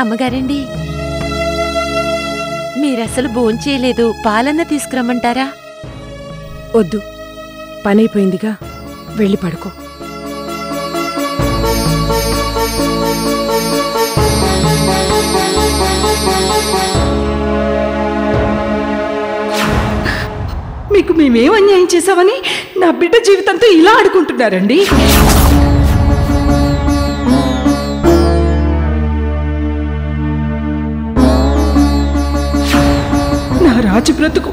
అమ్మగారండి, మీరసలు భోంచేయలేదు, పాలన్న తీసుకురమ్మంటారా? వద్దు, పనైపోయిందిగా, వెళ్ళి పడుకో. మీకు మేమేం అన్యాయం చేశామని నా బిడ్డ జీవితంతో ఇలా ఆడుకుంటున్నారండి. రాజు బ్రతుకు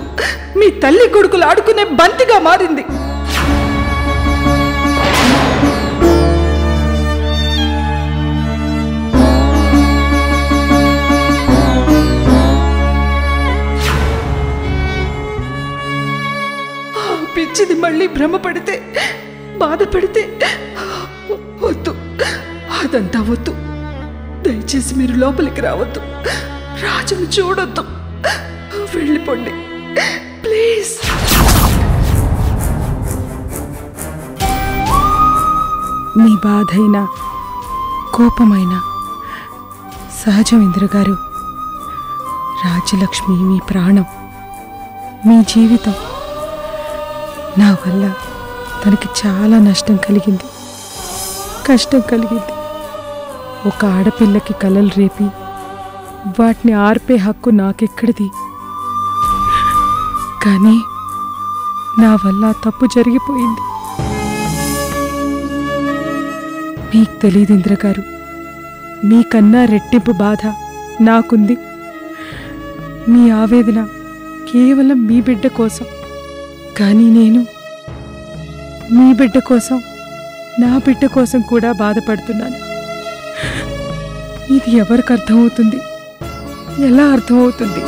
మీ తల్లి కొడుకులు ఆడుకునే బంతిగా మారింది. పిచ్చిది మళ్ళీ భ్రమపడితే, బాధపడితే వద్దు, అదంతా వద్దు. దయచేసి మీరు లోపలికి రావద్దు, రాజును చూడొద్దు, వెళ్ళిపోండి ప్లీజ్. మీ బాధైనా కోపమైనా సహజం ఇంద్రగారు. రాజ్యలక్ష్మి మీ ప్రాణం, మీ జీవితం. నా వల్ల తనకి చాలా నష్టం కలిగింది, కష్టం కలిగింది. ఒక ఆడపిల్లకి కలలు రేపి వాటిని ఆర్పే హక్కు నాకెక్కడిది? కానీ నా వల్ల తప్పు జరిగిపోయింది. మీకు తెలియదు ఇంద్రగారు, మీకన్నా రెట్టింపు బాధ నాకుంది. మీ ఆవేదన కేవలం మీ బిడ్డ కోసం, కానీ నేను మీ బిడ్డ కోసం, నా బిడ్డ కోసం కూడా బాధపడుతున్నాను. ఇది ఎవరికి అర్థమవుతుంది? ఎలా అర్థమవుతుంది?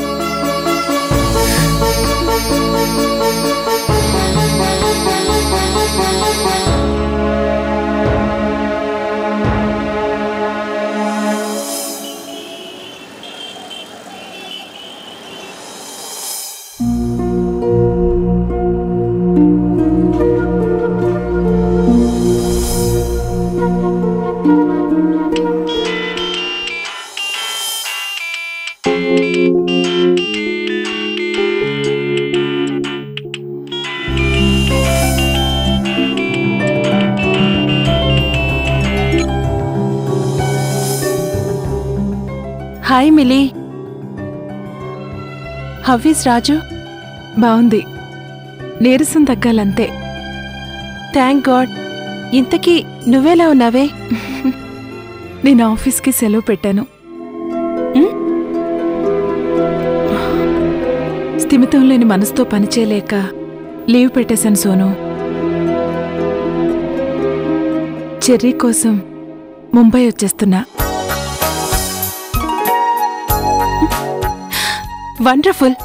Hi Mili, how is Raju? బాగుంది, నీరసం తగ్గాలంతే. Thank God. ఇంతకీ నువ్వేలా ఉన్నావే? నేను ఆఫీస్కి సెలవు పెట్టాను. స్థిమితం లేని మనసుతో పనిచేయలేక లీవ్ పెట్టేశాను సోను. చెర్రీ కోసం ముంబై వచ్చేస్తున్నా. Wonderful,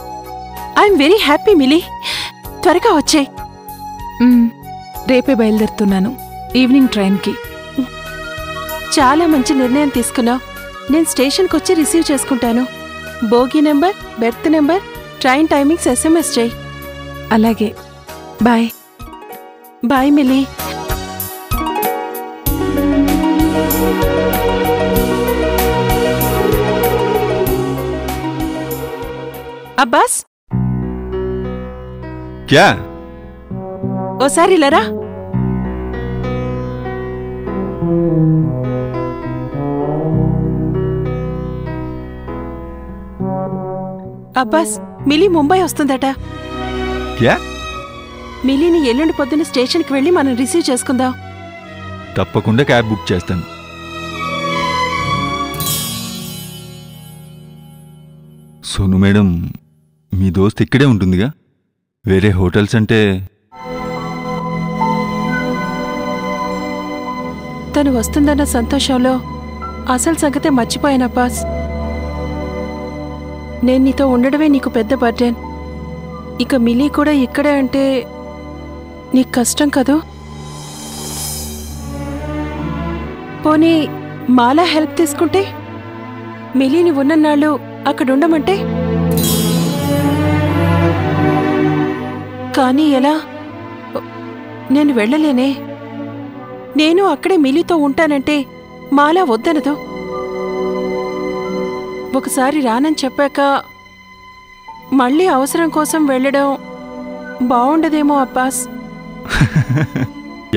I'm very happy Mili, త్వరగా వచ్చాయి. రేపే బయలుదేరుతున్నాను ఈవినింగ్ ట్రైన్కి. చాలా మంచి నిర్ణయం తీసుకున్నావు. నేను స్టేషన్కి వచ్చి రిసీవ్ చేసుకుంటాను. Bogie number, berth number, train timings SMS చేయి. అలాగే, బాయ్. Bye milli. అబ్బాస్, క్యా ఓసారి లరా. అబ్బాస్, మిలీ ముంబై వస్తుందట. క్యా? మిలీని ఎల్లుండి పొద్దున్న స్టేషన్కి వెళ్ళి మనం రిసీవ్ చేసుకుందాం. తప్పకుండా క్యాబ్ బుక్ చేస్తాను. సోను మేడం, మీ దోస్త్ ఇక్కడే ఉంటుందిగా? వేరే హోటల్స్ అంటే? తను వస్తుందన్న సంతోషంలో అసలు సంగతే మర్చిపోయాను అబ్బాస్. నేను నీతో ఉండడమే నీకు పెద్ద బర్డెన్. ఇక మిలీ కూడా ఇక్కడే అంటే నీకు కష్టం కదూ? పోనీ మాలా హెల్ప్ తీసుకుంటే? మిలీని ఉన్నన్నాళ్ళు అక్కడుండమంటే? కానీ ఎలా? నేను వెళ్ళలేనే. నేను అక్కడే మిలీతో ఉంటానంటే మాలా వద్దనదు. ఒకసారి రానని చెప్పాక మళ్ళీ అవసరం కోసం వెళ్ళడం బాగుండదేమో అబ్బాస్.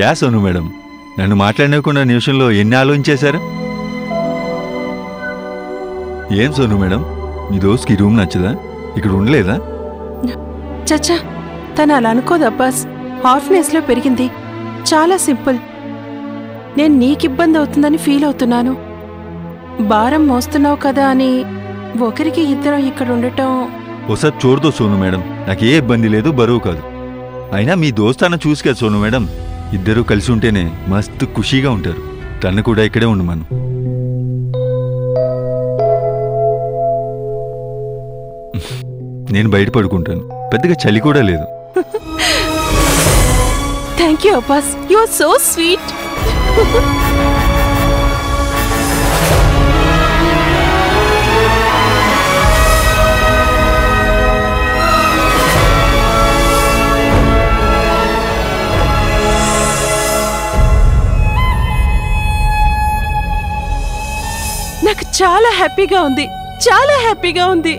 యా సోను మేడం, నన్ను మాట్లాడకుండా నిమిషంలో ఎన్ని ఆలోచించేశారు. ఏం సోను మేడం, మీ దోస్కి రూమ్ నచ్చదా? ఇక్కడ ఉండలేదా? చచ్చా, తను అలా అనుకోదు అబ్బాస్. హార్ఫ్నెస్లో పెరిగింది, చాలా సింపుల్. నేను నీకు ఇబ్బంది అవుతుందని ఫీల్ అవుతున్నాను. భారం మోస్తున్నావు కదా అని ఒకరికి ఇద్దరం ఇక్కడ ఉండటం. ఒకసారి చూడదు సోను మేడం, నాకే ఇబ్బంది లేదు, బరువు కాదు. అయినా మీ దోస్తాన చూసి కదా సోను మేడం, ఇద్దరూ కలిసి ఉంటేనే మస్తు ఖుషీగా ఉంటారు. తను కూడా ఇక్కడే ఉండమను. నేను బయట పడుకుంటాను, పెద్దగా చలి కూడా లేదు. Thank you Abbas, you are so sweet. నాకు చాలా హ్యాపీగా ఉంది, చాలా హ్యాపీగా ఉంది.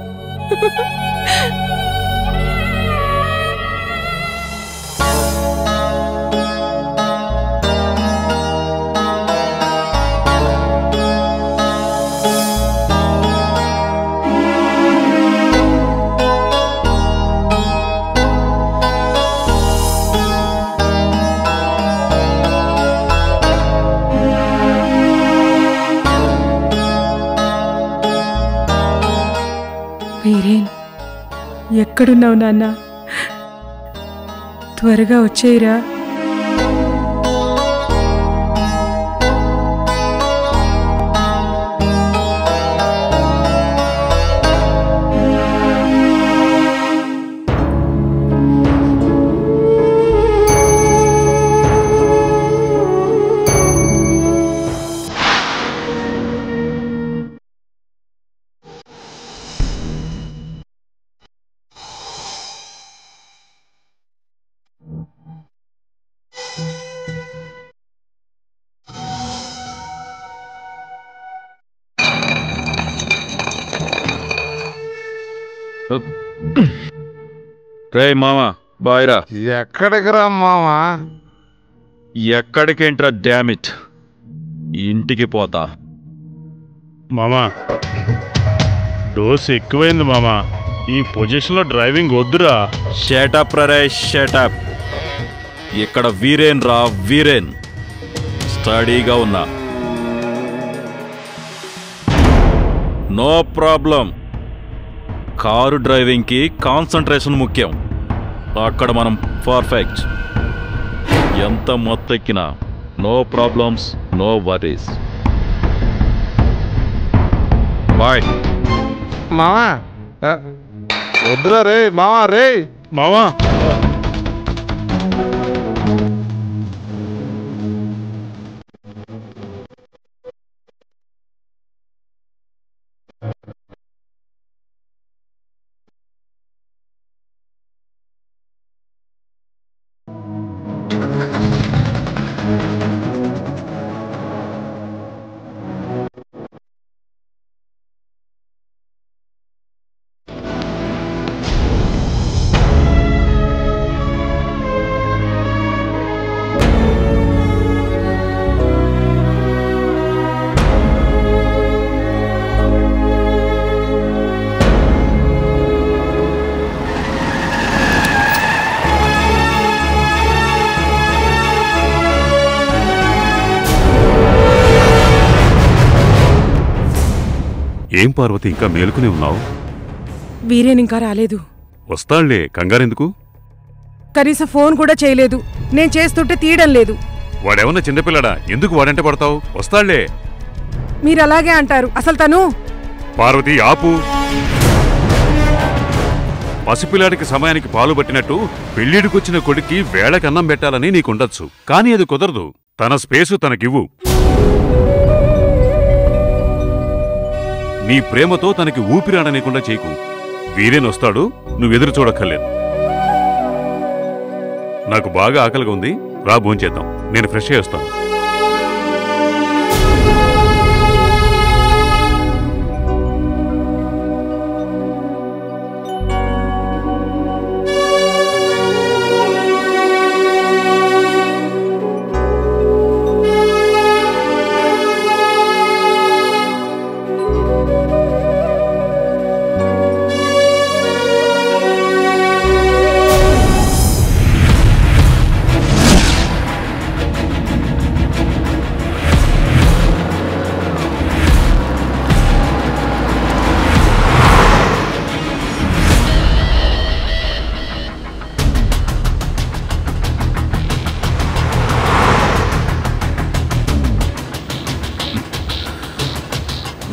వీరేన్, ఎక్కడున్నావు నాన్న? త్వరగా వచ్చేయరా. రే మామా, బాయ్రా. ఎక్కడికి రా మామా? ఎక్కడికేంట్రా, డామిట్, ఇంటికి పోతా. మామా డోస్ ఎక్కువైంది మామా, ఈ పొజిషన్లో డ్రైవింగ్ వద్దురా. షేటప్ రే షేటప్. ఇక్కడ వీరేన్ రా, వీరేన్. స్టడీగా ఉన్నా, నో ప్రాబ్లం. కారు డ్రైవింగ్కి కాన్సంట్రేషన్ ముఖ్యం. అక్కడ మనం పర్ఫెక్ట్. ఎంత మొత్తెక్కినా no problems, no worries. Bye మామా. వద్దురా రే మామా, రే మామా. ఏం పార్వతి, ఇంకా మేలుకునే ఉన్నావు? వీరేన్ ఇంకా రాలేదు. వస్తాళ్లే, కంగారెందుకు? కనీసం ఫోన్ కూడా చేయలేదు. నేను చేస్తుంటే తీయడం లేదు. వాడేమన్నా చిన్నపిల్లడా? ఎందుకు వాడంటే పడతావు? వస్తాళ్లే. మీరు అలాగే అంటారు. అసలు తను పార్వతి ఆపు. పసిపిల్లాడికి సమయానికి పాలు పట్టినట్టు పెళ్లిడికొచ్చిన కొడుక్కి వేళకన్నం పెట్టాలని నీకుండొచ్చు, కానీ అది కుదరదు. తన స్పేసు తనకివ్వు. నీ ప్రేమతో తనకి ఊపిరాడనీయకుండా చేయకు. వీరేన్ వస్తాడు, నువ్వెదురు చూడక్కర్లేదు. నాకు బాగా ఆకలిగా ఉంది, రా భోంచేద్దాం. నేను ఫ్రెష్ అయ్యి వస్తాను.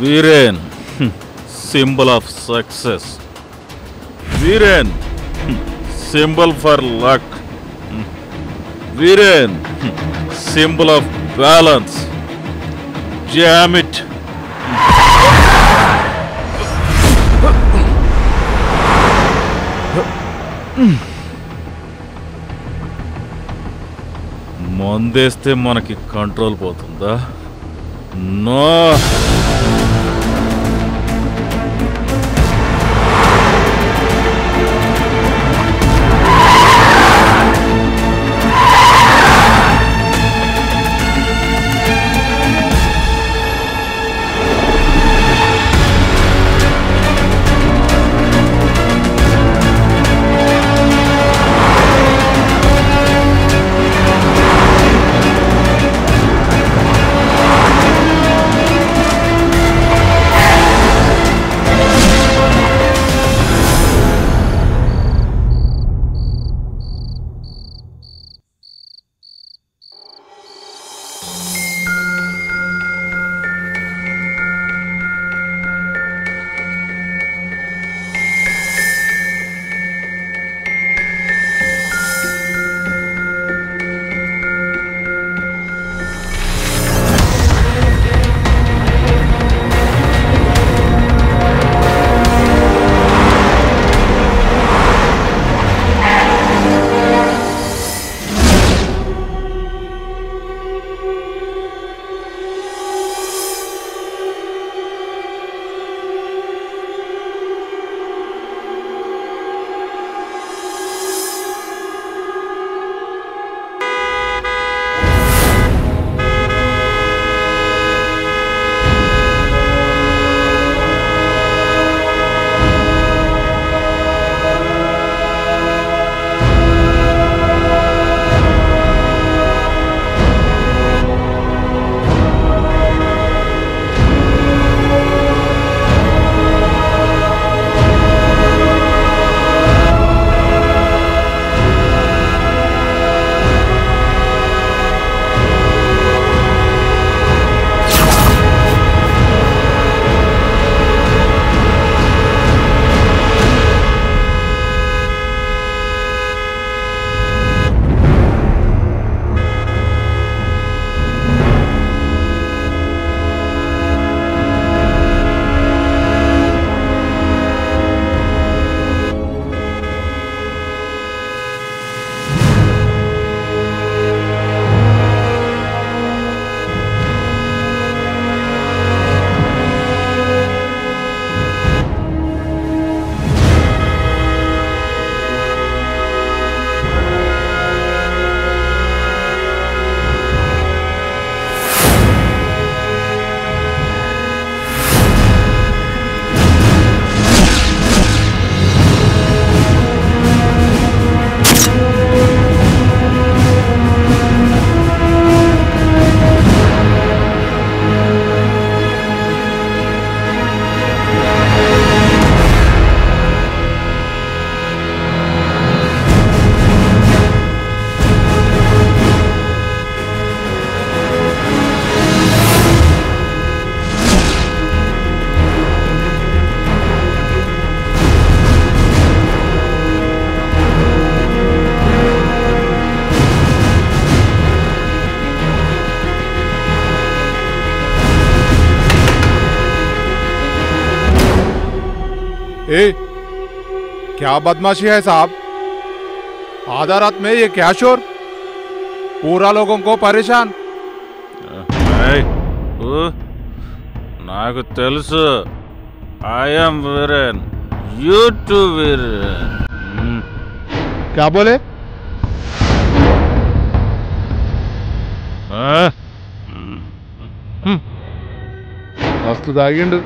Viren, symbol of success. Viren, symbol for luck. Viren, symbol of balance. Jam it. మందేస్తే మనకి కంట్రోల్ పోతుందా? నో. क्या बदमाशी है साहब, आधा रात में ये क्या शोर, पूरा लोगों को परेशान। నాకు తెలుసు, I am Viren, you too Viren। क्या बोले? అస్తదాగిండు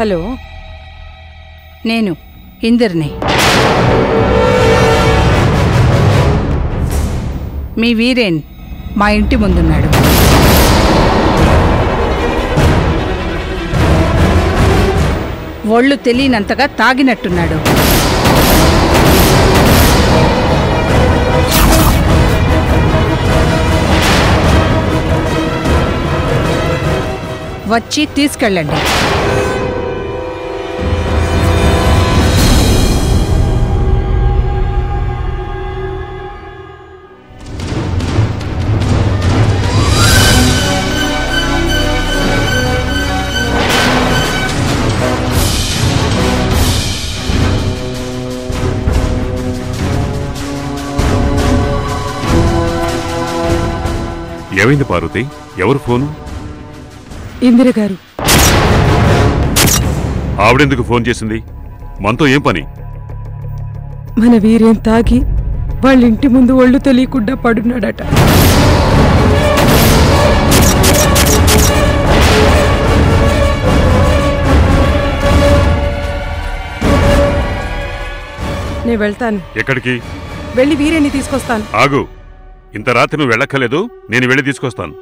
హలో, నేను ఇందిర్ని. మీ వీరేన్ మా ఇంటి ముందున్నాడు. ఒళ్ళు తెలియనంతగా తాగినట్టున్నాడు. వచ్చి తీసుకెళ్ళండి. ఏమైంది పార్వతి? ఎవరు ఫోను? ఇందిరా గారు. ఆవిడెందుకు ఫోన్ చేసింది? మనతో ఏం పని? మన వీరేం తాగి వాళ్ళ ఇంటి ముందు ఒళ్ళు తెలియకుండా పడున్నాడట. నేను వెళ్తాను. ఎక్కడికి? వెళ్ళి వీరేని తీసుకొస్తాను. ఆగు, ఇంత రాత్రి నువ్వు వెళ్ళక్కర్లేదు, నేను వెళ్ళి తీసుకొస్తాను.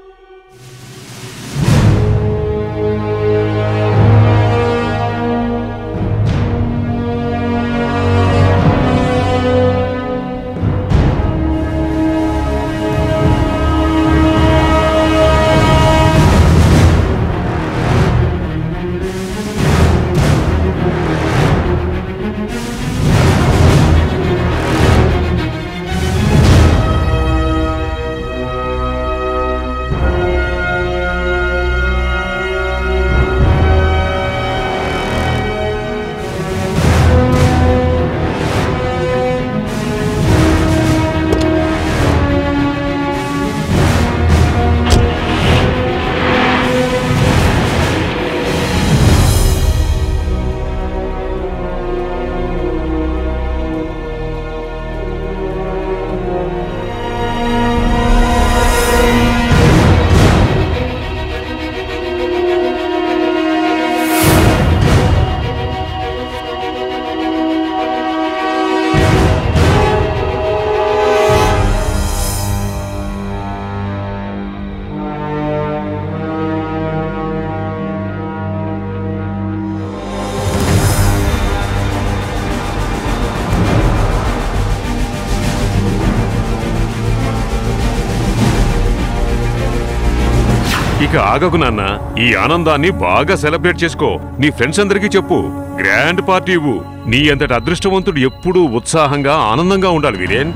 ఇక ఆగకు నాన్న, ఈ ఆనందాన్ని బాగా సెలబ్రేట్ చేసుకో. నీ ఫ్రెండ్స్ అందరికీ చెప్పు, గ్రాండ్ పార్టీ ఇవ్వు. నీ అంతటి అదృష్టవంతుడు ఎప్పుడూ ఉత్సాహంగా ఆనందంగా ఉండాలి వీరేన్,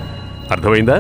అర్థమైందా?